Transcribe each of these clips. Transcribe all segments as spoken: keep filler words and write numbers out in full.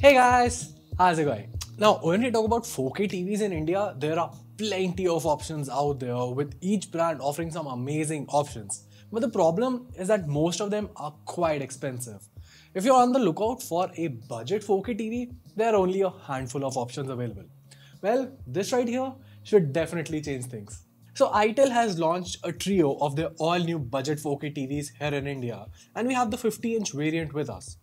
Hey guys, how's it going? Now, when we talk about four K T Vs in India, there are plenty of options out there, with each brand offering some amazing options. But the problem is that most of them are quite expensive. If you're on the lookout for a budget four K T V, there are only a handful of options available. Well, this right here should definitely change things. So Itel has launched a trio of their all-new budget four K T Vs here in India, and we have the fifty inch variant with us.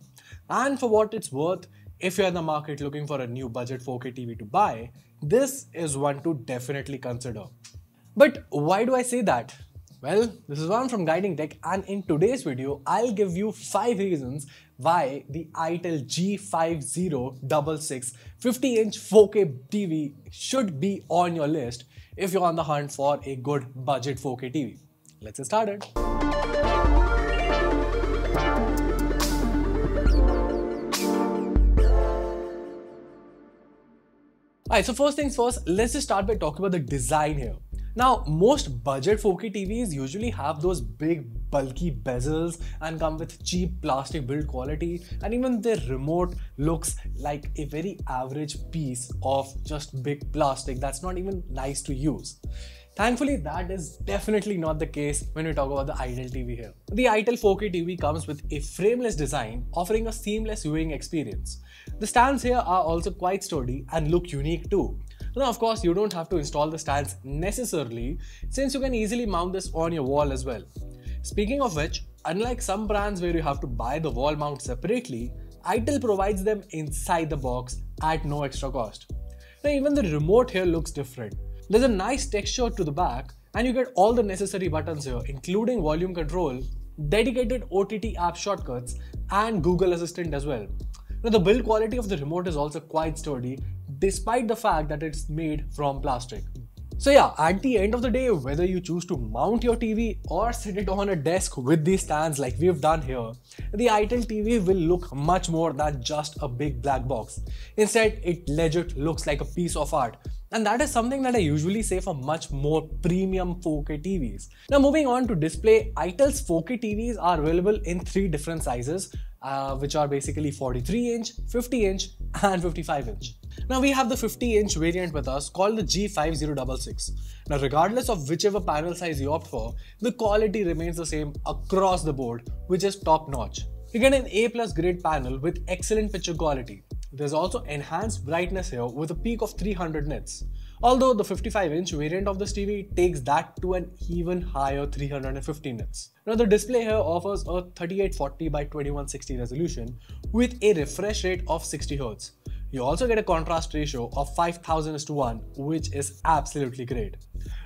And for what it's worth, if you're in the market looking for a new budget four K T V to buy, this is one to definitely consider. But why do I say that? Well, this is Ram from Guiding Tech, and in today's video, I'll give you five reasons why the Itel G five zero six six fifty inch four K T V should be on your list if you're on the hunt for a good budget four K T V. Let's get started. Alright, so first things first, let's just start by talking about the design here. Now, most budget four K T Vs usually have those big bulky bezels and come with cheap plastic build quality, and even their remote looks like a very average piece of just big plastic that's not even nice to use. Thankfully, that is definitely not the case when we talk about the Itel T V here. The Itel four K T V comes with a frameless design, offering a seamless viewing experience. The stands here are also quite sturdy and look unique too. Now, of course, you don't have to install the stands necessarily, since you can easily mount this on your wall as well. Speaking of which, unlike some brands where you have to buy the wall mount separately, Itel provides them inside the box at no extra cost. Now, even the remote here looks different. There's a nice texture to the back, and you get all the necessary buttons here, including volume control, dedicated O T T app shortcuts, and Google Assistant as well. Now, the build quality of the remote is also quite sturdy, despite the fact that it's made from plastic. So yeah, at the end of the day, whether you choose to mount your T V or sit it on a desk with these stands like we've done here, the Itel T V will look much more than just a big black box. Instead, it legit looks like a piece of art. And that is something that I usually say for much more premium four K T Vs. Now, moving on to display, Itel's four K T Vs are available in three different sizes, uh, which are basically forty-three inch, fifty inch, and fifty-five inch. Now, we have the fifty inch variant with us called the G five zero six six. Now, regardless of whichever panel size you opt for, the quality remains the same across the board, which is top notch. You get an A plus grade panel with excellent picture quality. There's also enhanced brightness here with a peak of three hundred nits. Although the fifty-five inch variant of this T V takes that to an even higher three hundred fifty nits. Now, the display here offers a thirty-eight forty by twenty-one sixty resolution with a refresh rate of sixty hertz. You also get a contrast ratio of five thousand is to one, which is absolutely great.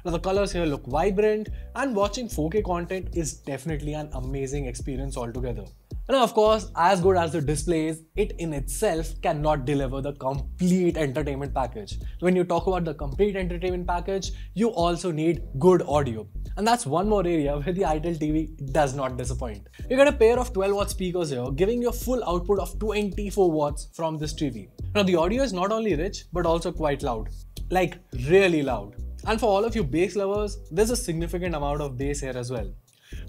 Now, the colors here look vibrant, and watching four K content is definitely an amazing experience altogether. Now, of course, as good as the display is, it in itself cannot deliver the complete entertainment package. When you talk about the complete entertainment package, you also need good audio. And that's one more area where the Itel T V does not disappoint. You get a pair of twelve watt speakers here, giving you a full output of twenty-four watts from this T V. Now, the audio is not only rich, but also quite loud. Like, really loud. And for all of you bass lovers, there's a significant amount of bass here as well.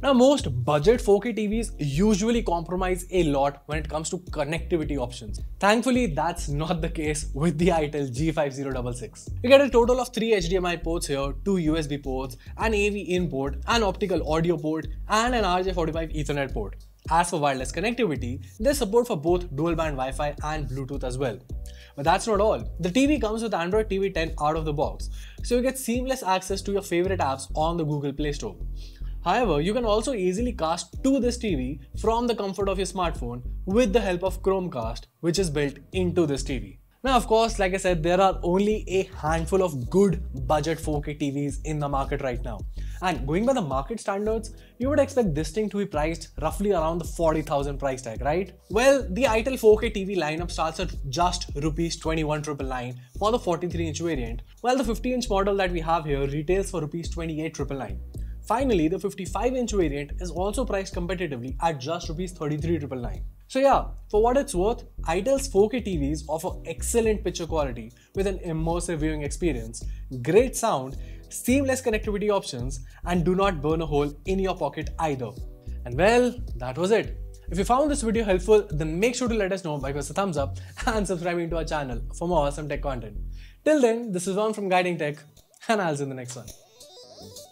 Now, most budget four K T Vs usually compromise a lot when it comes to connectivity options. Thankfully, that's not the case with the Itel G five zero six six. You get a total of three H D M I ports here, two U S B ports, an A V in port, an optical audio port, and an R J forty-five Ethernet port. As for wireless connectivity, there's support for both dual band Wi-Fi and Bluetooth as well. But that's not all. The T V comes with Android T V ten out of the box, so you get seamless access to your favorite apps on the Google Play Store. However, you can also easily cast to this T V from the comfort of your smartphone with the help of Chromecast, which is built into this T V. Now, of course, like I said, there are only a handful of good budget four K T Vs in the market right now. And going by the market standards, you would expect this thing to be priced roughly around the forty thousand price tag, right? Well, the Itel four K T V lineup starts at just rupees twenty-one nine nine nine for the forty-three inch variant, while the fifty inch model that we have here retails for rupees twenty-eight nine nine nine. Finally, the fifty-five inch variant is also priced competitively at just rupees thirty-three nine nine nine. So yeah, for what it's worth, Itel's four K T Vs offer excellent picture quality with an immersive viewing experience, great sound, seamless connectivity options, and do not burn a hole in your pocket either. And well, that was it. If you found this video helpful, then make sure to let us know by giving us a thumbs up and subscribing to our channel for more awesome tech content. Till then, this is Ron from Guiding Tech, and I'll see you in the next one.